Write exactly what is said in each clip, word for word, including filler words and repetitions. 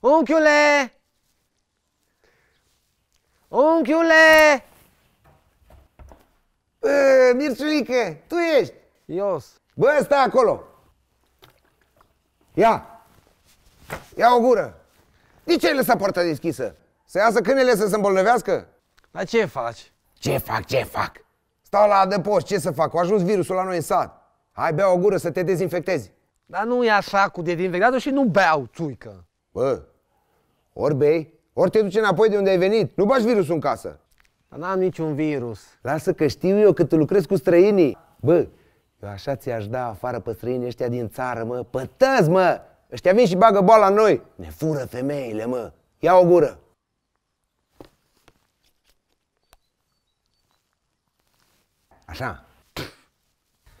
Unchiule! Unchiule! Bă, Mirțulică, tu ești! Ios! Bă, stai acolo! Ia! Ia o gură! De ce ai lăsat poarta deschisă? Să iasă câinele să se îmbolnăvească? Dar ce faci? Ce fac, ce fac? Stau la adăpost, ce să fac? A ajuns virusul la noi în sat. Hai, bea o gură să te dezinfectezi. Dar nu e așa cu dezinfectatul și nu beau, țuică. Bă, ori bei, ori te duci înapoi de unde ai venit. Nu bași virusul în casă. Dar n-am niciun virus. Lasă că știu eu că tu lucrezi cu străinii. Bă, eu așa ți-aș da afară pe străinii ăștia din țară, mă. Pătăzi, mă! Ăștia vin și bagă boala în noi. Ne fură femeile, mă. Ia o gură. Așa.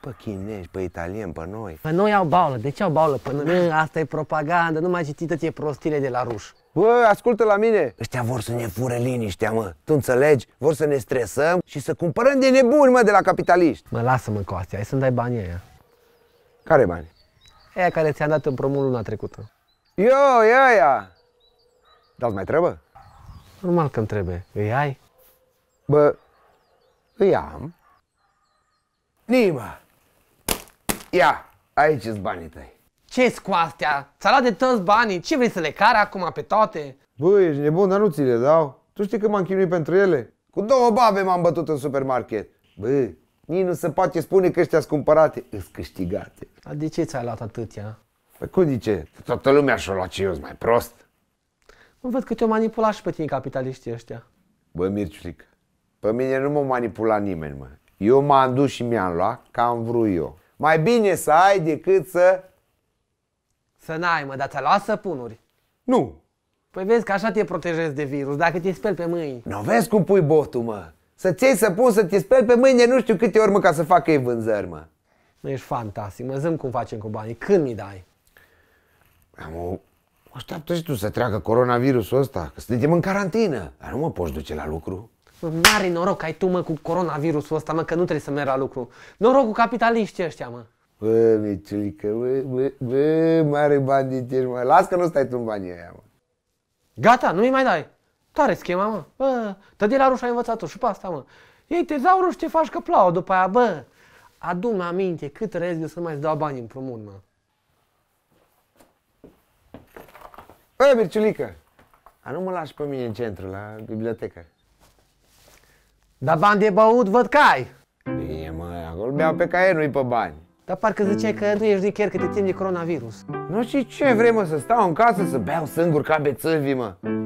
Pe chinești, pe italieni, pe noi. Pe noi au baulă. De ce au baulă? Pe noi. Asta e propagandă. Nu mai citită-ți prostile de la ruși. Bă, ascultă la mine. Ăștia vor să ne fură liniștea, mă. Tu înțelegi? Vor să ne stresăm și să cumpărăm de nebuni, mă, de la capitaliști. Mă, lasă-mă cu astea. Hai să-mi dai banii aia. Care bani? Aia care ți-am dat împrumut luna trecută. Yo, e aia. Dar mai trebuie? Normal că-mi trebuie. Îi ai? Bă, îi am. Nima! Ia, aici sunt banii tăi. Ce-s cu astea? Ți-a luat de toți banii. Ce vrei să le cari acum pe toate? Bă, ești nebun, dar nu ți le dau. Tu știi că m-am chinuit pentru ele? Cu două babe m-am bătut în supermarket. Bă, nici nu se poate spune că ăștia-s cumpărate. Îs câștigate. Dar de ce ți-ai luat atâția? Păi cum zice? Toată lumea și-o luat și eu mai prost. Nu văd că te-o manipula și pe tine capitaliștii ăștia. Bă, Mirciulic, pe mine nu m-a manipulat nimeni, mă. Eu m-am dus și mi-am luat că am vrut eu. Mai bine să ai decât să... Să n-ai, mă, dar ți-a luat săpunuri? Nu. Păi vezi că așa te protejezi de virus, dacă te speli pe mâini. Nu vezi cum pui botul, mă. Să-ți iei săpun, să te speli pe mâini, nu știu câte ori, mă, ca să facă ei vânzări, mă. Nu ești fantastic, mă, zi-mi cum facem cu banii. Când mi dai? Am o... Așteaptă și tu să treacă coronavirusul ăsta, că suntem în carantină. Dar nu mă poți duce la lucru. N-are noroc ai tu, mă, cu coronavirusul ăsta, mă, că nu trebuie să merg la lucru. Noroc cu capitaliștii ăștia, mă. Bă, Mirțulică, bă, bă, bă, mare bandit ești, mă. Las că nu stai tu în banii aia, mă. Gata, nu-i mai dai. Tare schema, mă. Bă, tădilarul și-a învățat-o și pe asta, mă. Ei tezaurul și te faci că plouă după aia, bă. Adu-mi aminte cât rezi eu să mai-ți dau bani împrumut, mă. Bă, Mirțulică, a nu mă lași pe mine în centru, la bibliotecă. Dar bani de băut văd că ai. Bine, mă, acolo beau pe caier, nu-i pe bani. Dar parcă ziceai că nu ești nichier, că te temi de coronavirus. Nu știi ce vrei, mă, să stau în casă, să beau sângur ca bețâlvii, mă.